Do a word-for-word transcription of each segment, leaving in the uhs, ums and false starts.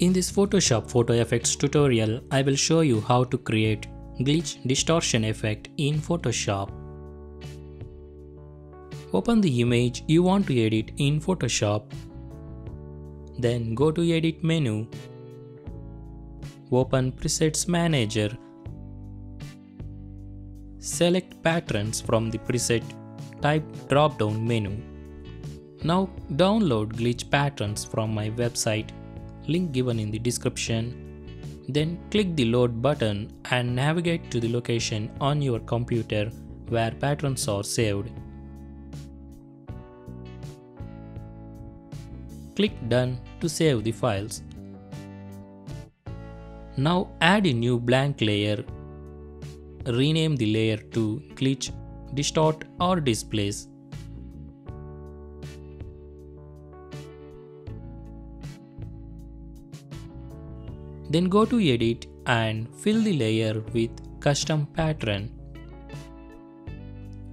In this Photoshop photo effects tutorial, I will show you how to create glitch distortion effect in Photoshop. Open the image you want to edit in Photoshop. Then go to Edit menu. Open Presets Manager. Select Patterns from the preset type drop-down menu. Now download glitch patterns from my website, link given in the description. Then click the Load button and navigate to the location on your computer where patterns are saved. Click Done to save the files. Now add a new blank layer. Rename the layer to Glitch, Distort or Displace. Then go to Edit and fill the layer with Custom Pattern.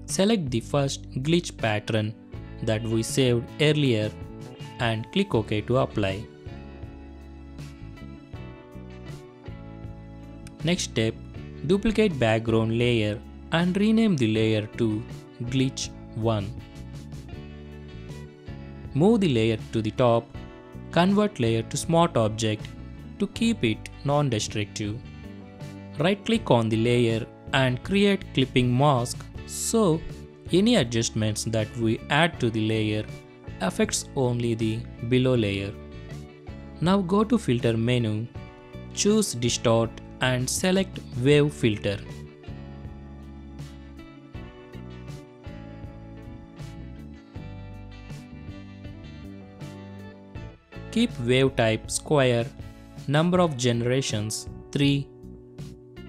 Select the first glitch pattern that we saved earlier and click OK to apply. Next step, duplicate background layer and rename the layer to Glitch one. Move the layer to the top, convert layer to Smart Object to keep it non-destructive. Right click on the layer and create clipping mask so any adjustments that we add to the layer affects only the below layer. Now go to Filter menu, choose Distort and select Wave Filter. Keep wave type square, number of generations three.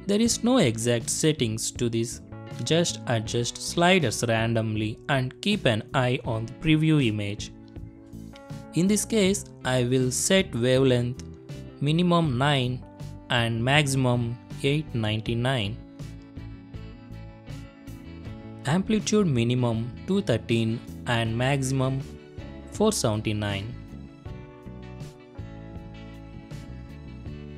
There is no exact settings to this, just adjust sliders randomly and keep an eye on the preview image. In this case, I will set wavelength minimum nine and maximum eight ninety-nine. Amplitude minimum two thirteen and maximum four seventy-nine.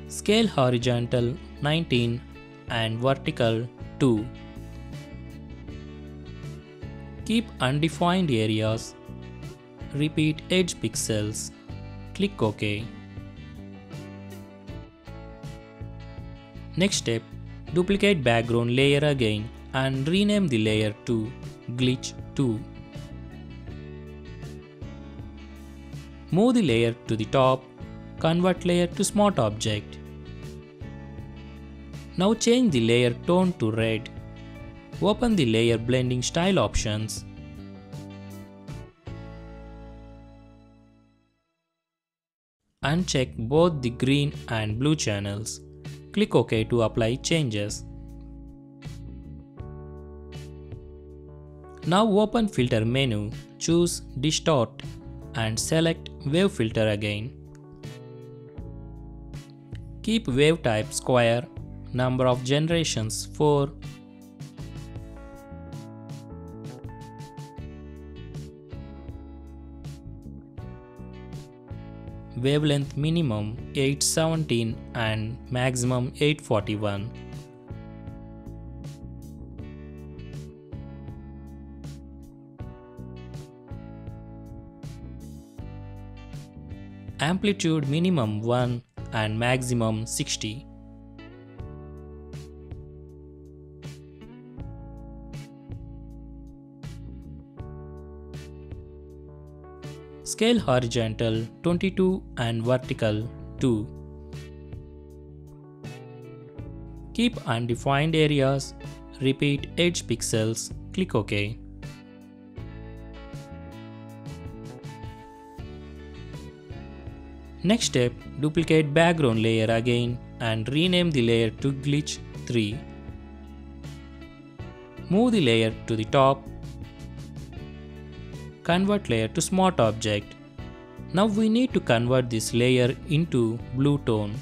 Scale horizontal nineteen and vertical two. Keep undefined areas. Repeat edge pixels. Click OK. Next step, duplicate background layer again and rename the layer to Glitch two. Move the layer to the top. Convert layer to Smart Object. Now change the layer tone to red. Open the layer blending style options. Uncheck both the green and blue channels. Click OK to apply changes. Now open Filter menu, choose Distort and select Wave Filter again. Keep wave type square, number of generations four. Wavelength minimum eight seventeen and maximum eight forty-one. Amplitude minimum one and maximum sixty. Scale horizontal twenty-two and vertical two. Keep undefined areas. Repeat edge pixels. Click OK. Next step, duplicate background layer again and rename the layer to Glitch three. Move the layer to the top. Convert layer to Smart Object. Now we need to convert this layer into blue tone.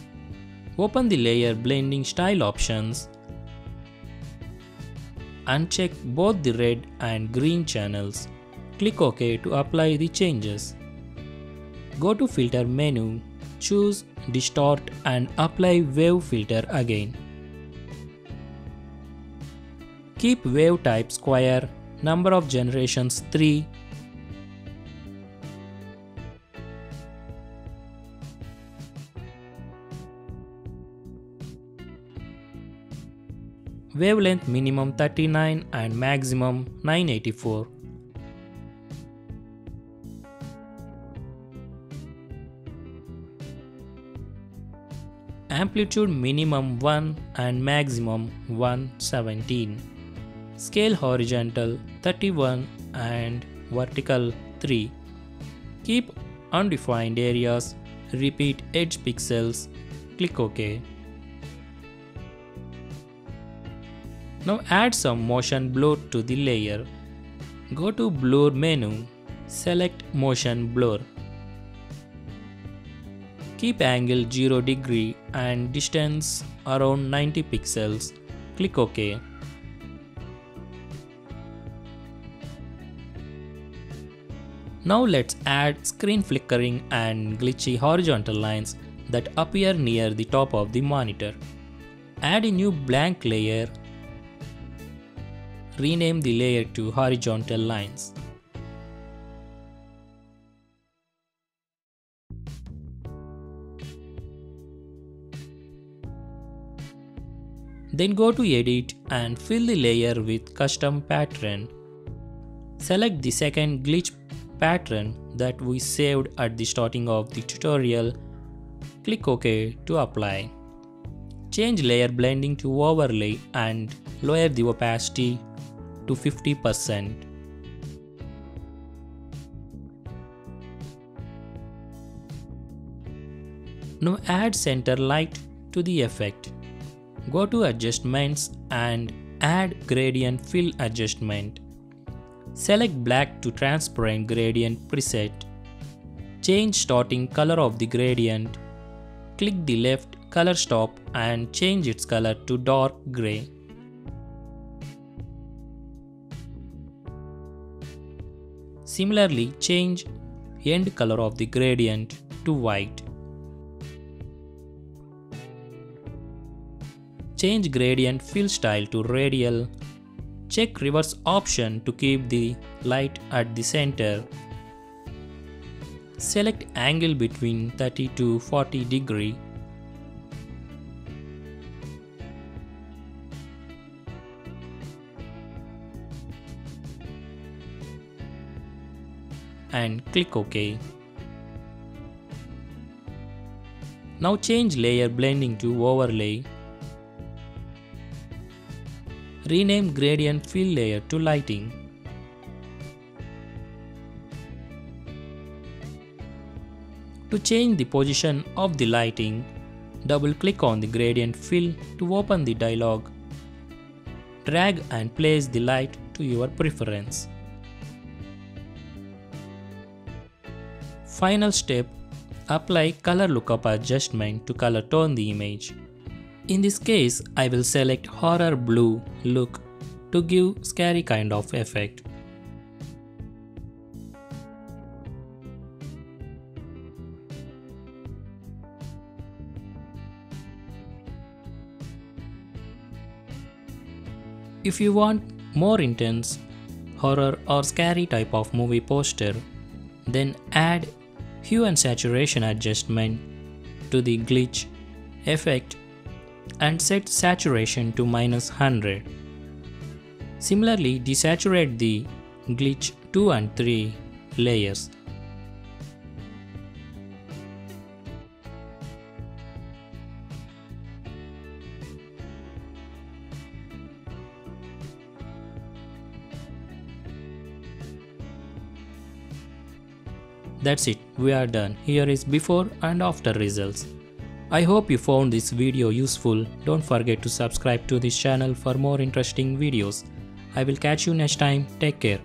Open the layer blending style options. Uncheck both the red and green channels. Click OK to apply the changes. Go to Filter menu, choose Distort and apply Wave filter again. Keep wave type square, number of generations three. Wavelength minimum thirty-nine and maximum nine eighty-four. Amplitude minimum one and maximum one seventeen. Scale horizontal thirty-one and vertical three. Keep undefined areas. Repeat edge pixels. Click OK. Now add some motion blur to the layer. Go to Blur menu, select Motion Blur. Keep angle zero degree and distance around ninety pixels. Click OK. Now let's add screen flickering and glitchy horizontal lines that appear near the top of the monitor. Add a new blank layer. Rename the layer to Horizontal Lines. Then go to Edit and fill the layer with Custom Pattern. Select the second glitch pattern that we saved at the starting of the tutorial. Click OK to apply. Change layer blending to overlay and lower the opacity to fifty percent. Now add center light to the effect. Go to adjustments and add gradient fill adjustment. Select black to transparent gradient preset. Change starting color of the gradient. Click the left color stop and change its color to dark gray. Similarly, change end color of the gradient to white. Change gradient fill style to radial. Check reverse option to keep the light at the center. Select angle between thirty to forty degree. And click OK. Now change layer blending to overlay. Rename gradient fill layer to lighting. To change the position of the lighting, double click on the gradient fill to open the dialog. Drag and place the light to your preference. Final step, apply color lookup adjustment to color tone the image. In this case, I will select horror blue look to give scary kind of effect. If you want more intense horror or scary type of movie poster, then add hue and saturation adjustment to the glitch effect and set saturation to minus one hundred. Similarly, desaturate the glitch two and three layers. That's it, we are done. Here is before and after results. I hope you found this video useful. Don't forget to subscribe to this channel for more interesting videos. I will catch you next time. Take care.